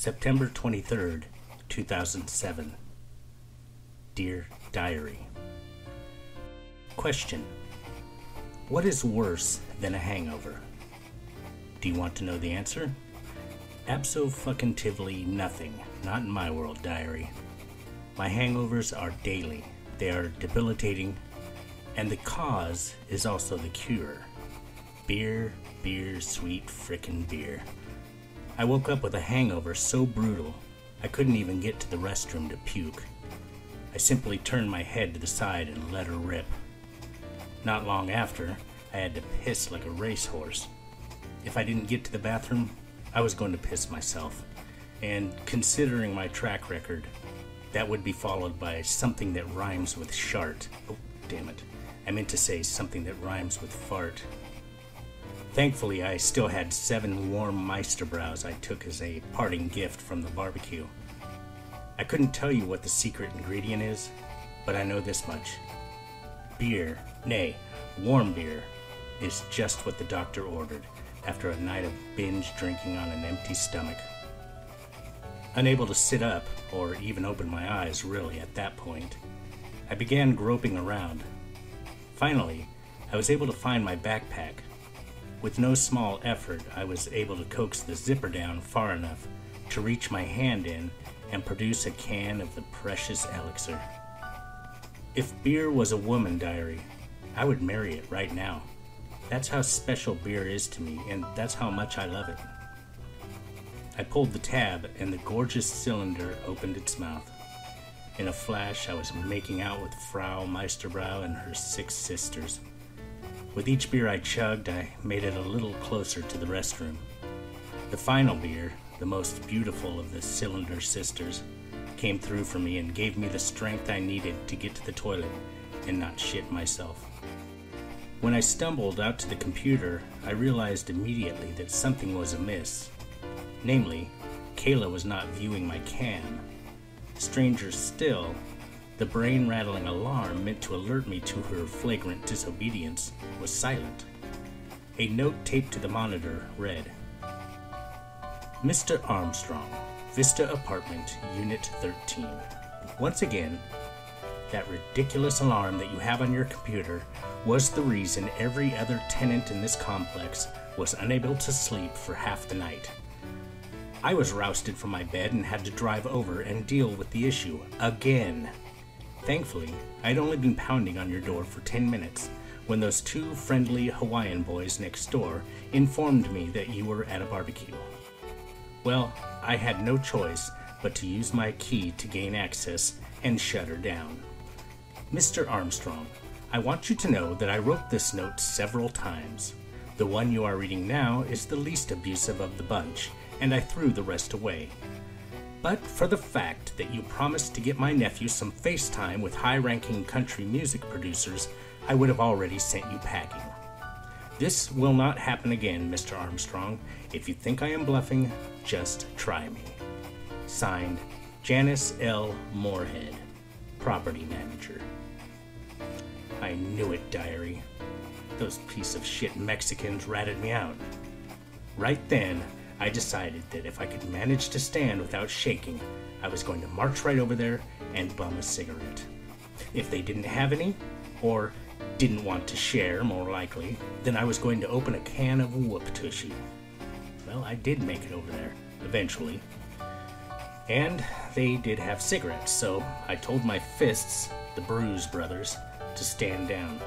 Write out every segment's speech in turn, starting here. September 23rd, 2007. Dear Diary. Question. What is worse than a hangover? Do you want to know the answer? Abso-fucking-tively nothing. Not in my world, Diary. My hangovers are daily. They are debilitating. And the cause is also the cure. Beer, beer, sweet frickin' beer. I woke up with a hangover so brutal, I couldn't even get to the restroom to puke. I simply turned my head to the side and let her rip. Not long after, I had to piss like a racehorse. If I didn't get to the bathroom, I was going to piss myself. And considering my track record, that would be followed by something that rhymes with shart. Oh, damn it. I meant to say something that rhymes with fart. Thankfully, I still had 7 warm Meisterbräus I took as a parting gift from the barbecue. I couldn't tell you what the secret ingredient is, but I know this much. Beer, nay, warm beer, is just what the doctor ordered after a night of binge drinking on an empty stomach. Unable to sit up, or even open my eyes really at that point, I began groping around. Finally, I was able to find my backpack. With no small effort, I was able to coax the zipper down far enough to reach my hand in and produce a can of the precious elixir. If beer was a woman, Diary, I would marry it right now. That's how special beer is to me, and that's how much I love it. I pulled the tab, and the gorgeous cylinder opened its mouth. In a flash, I was making out with Frau Meisterbräu and her 6 sisters. With each beer I chugged, I made it a little closer to the restroom. The final beer, the most beautiful of the cylinder sisters, came through for me and gave me the strength I needed to get to the toilet and not shit myself. When I stumbled out to the computer, I realized immediately that something was amiss. Namely, Kayla was not viewing my cam. Stranger still, the brain-rattling alarm meant to alert me to her flagrant disobedience was silent. A note taped to the monitor read, Mr. Armstrong, Vista Apartment, Unit 13. Once again, that ridiculous alarm that you have on your computer was the reason every other tenant in this complex was unable to sleep for half the night. I was rousted from my bed and had to drive over and deal with the issue again. Thankfully, I'd only been pounding on your door for 10 minutes when those 2 friendly Hawaiian boys next door informed me that you were at a barbecue. Well, I had no choice but to use my key to gain access and shut her down. Mr. Armstrong, I want you to know that I wrote this note several times. The one you are reading now is the least abusive of the bunch, and I threw the rest away. But for the fact that you promised to get my nephew some FaceTime with high-ranking country music producers, I would have already sent you packing. This will not happen again, Mr. Armstrong. If you think I am bluffing, just try me. Signed, Janice L. Moorhead, Property Manager. I knew it, Diary. Those piece of shit Mexicans ratted me out. Right then, I decided that if I could manage to stand without shaking, I was going to march right over there and bum a cigarette. If they didn't have any, or didn't want to share, more likely, then I was going to open a can of whoop-tushy. Well, I did make it over there, eventually. And they did have cigarettes, so I told my fists, the Bruise Brothers, to stand down.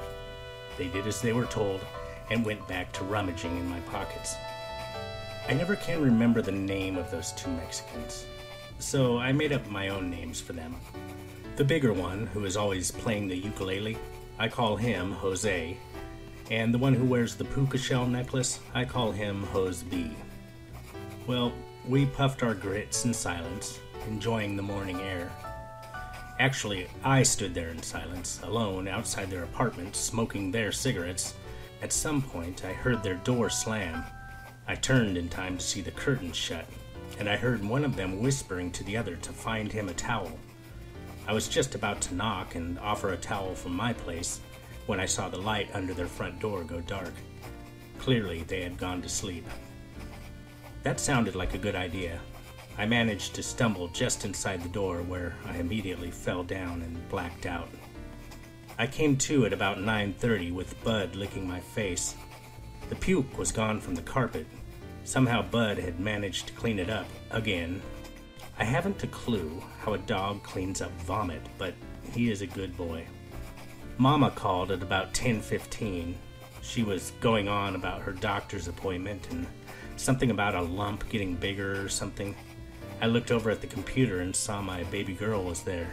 They did as they were told and went back to rummaging in my pockets. I never can remember the name of those 2 Mexicans, so I made up my own names for them. The bigger one, who is always playing the ukulele, I call him Jose, and the one who wears the puka shell necklace, I call him Jose B. Well, we puffed our grits in silence, enjoying the morning air. Actually, I stood there in silence, alone, outside their apartment, smoking their cigarettes. At some point, I heard their door slam. I turned in time to see the curtains shut, and I heard one of them whispering to the other to find him a towel. I was just about to knock and offer a towel from my place when I saw the light under their front door go dark. Clearly, they had gone to sleep. That sounded like a good idea, I managed to stumble just inside the door, where I immediately fell down and blacked out. I came to at about 9:30 with Bud licking my face. The puke was gone from the carpet. Somehow Bud had managed to clean it up again. I haven't a clue how a dog cleans up vomit, but he is a good boy. Mama called at about 10:15. She was going on about her doctor's appointment and something about a lump getting bigger or something. I looked over at the computer and saw my baby girl was there.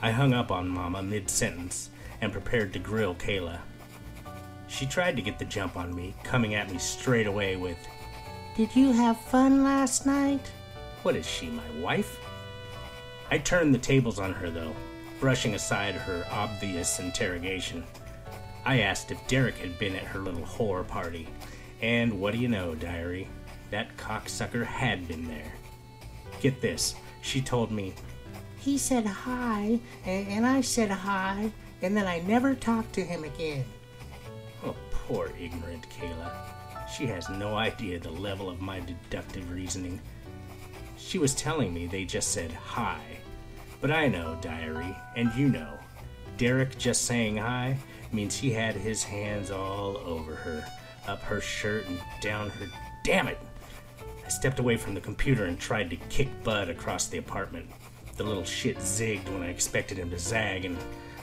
I hung up on Mama mid-sentence and prepared to grill Kayla. She tried to get the jump on me, coming at me straight away with, "Did you have fun last night?" What is she, my wife? I turned the tables on her though, brushing aside her obvious interrogation. I asked if Derek had been at her little whore party, and what do you know, diary? That cocksucker had been there. Get this, she told me, "He said hi, and I said hi, and then I never talked to him again." Oh, poor ignorant Kayla. She has no idea the level of my deductive reasoning. She was telling me they just said hi. But I know, diary, and you know, Derek just saying hi means he had his hands all over her, up her shirt and down her... Damn it! I stepped away from the computer and tried to kick Bud across the apartment. The little shit zigged when I expected him to zag, and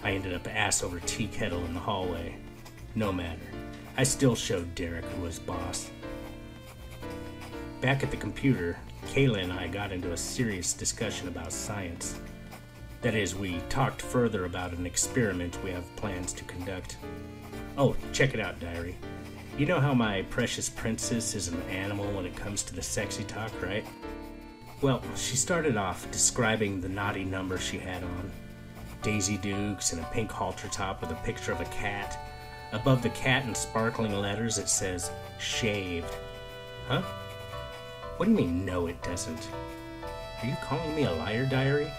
I ended up ass over tea kettle in the hallway. No matter. I still showed Derek who was boss. Back at the computer, Kayla and I got into a serious discussion about science. That is, we talked further about an experiment we have plans to conduct. Oh, check it out, diary. You know how my precious princess is an animal when it comes to the sexy talk, right? Well, she started off describing the naughty number she had on. Daisy Dukes and a pink halter top with a picture of a cat. Above the cat in sparkling letters it says, "Shaved." Huh? What do you mean, no it doesn't? Are you calling me a liar, diary?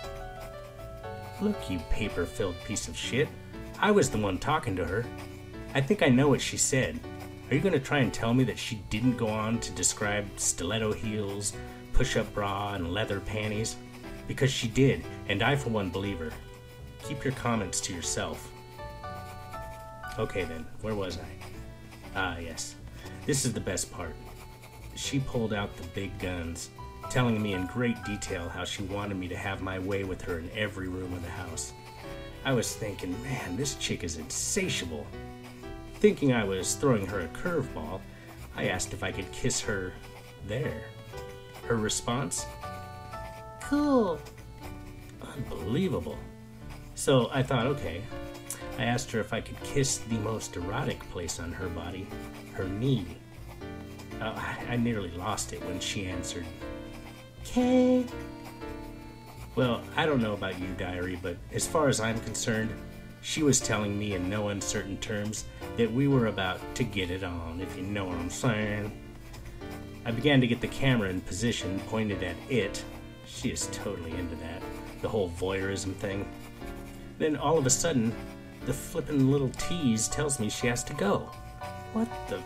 Look, you paper-filled piece of shit. I was the one talking to her. I think I know what she said. Are you going to try and tell me that she didn't go on to describe stiletto heels, push-up bra, and leather panties? Because she did, and I for one believe her. Keep your comments to yourself. Okay then, where was I? Ah, yes. This is the best part. She pulled out the big guns, telling me in great detail how she wanted me to have my way with her in every room of the house. I was thinking, man, this chick is insatiable. Thinking I was throwing her a curveball, I asked if I could kiss her there. Her response? Cool. Unbelievable. So I thought, okay. I asked her if I could kiss the most erotic place on her body, her knee. I nearly lost it when she answered, "'Kay." Well, I don't know about you, diary, but as far as I'm concerned, she was telling me in no uncertain terms that we were about to get it on, if you know what I'm saying. I began to get the camera in position, pointed at it. She is totally into that, the whole voyeurism thing. Then all of a sudden, the flippin' little tease tells me she has to go. What the...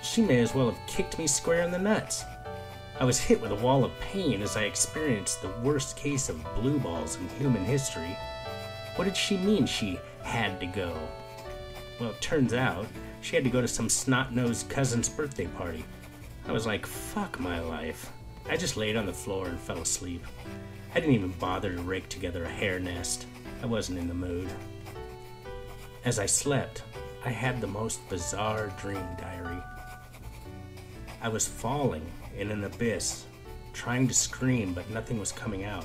She may as well have kicked me square in the nuts. I was hit with a wall of pain as I experienced the worst case of blue balls in human history. What did she mean she had to go? Well, it turns out she had to go to some snot-nosed cousin's birthday party. I was like, fuck my life. I just laid on the floor and fell asleep. I didn't even bother to rake together a hair nest. I wasn't in the mood. As I slept, I had the most bizarre dream, diary. I was falling in an abyss, trying to scream, but nothing was coming out.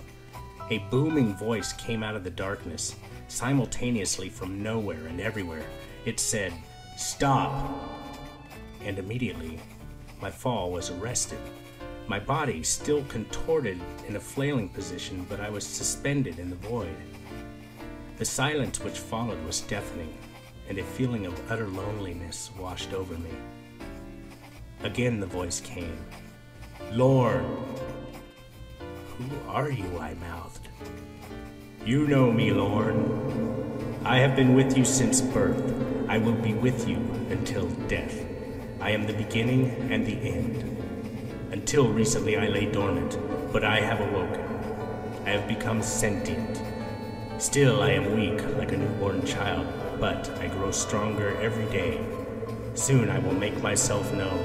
A booming voice came out of the darkness, simultaneously from nowhere and everywhere. It said, "Stop!" And immediately, my fall was arrested. My body still contorted in a flailing position, but I was suspended in the void. The silence which followed was deafening, and a feeling of utter loneliness washed over me. Again the voice came. "Lorne!" "Who are you?" I mouthed. "You know me, Lorne. I have been with you since birth. I will be with you until death. I am the beginning and the end. Until recently I lay dormant, But I have awoken. I have become sentient. Still, I am weak, like a newborn child, but I grow stronger every day. Soon I will make myself known.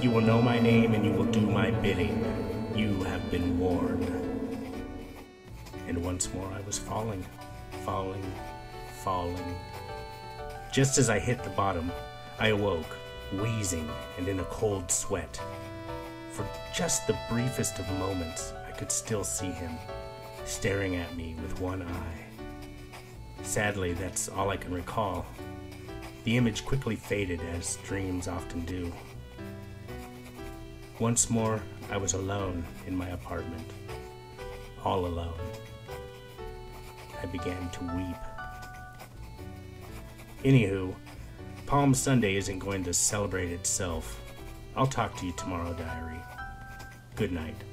You will know my name and you will do my bidding. You have been warned. And once more I was falling, falling, falling. Just as I hit the bottom, I awoke, wheezing and in a cold sweat. For just the briefest of moments, I could still see him, staring at me with one eye. Sadly, that's all I can recall. The image quickly faded, as dreams often do. Once more, I was alone in my apartment. All alone. I began to weep. Anywho, Palm Sunday isn't going to celebrate itself. I'll talk to you tomorrow, diary. Good night.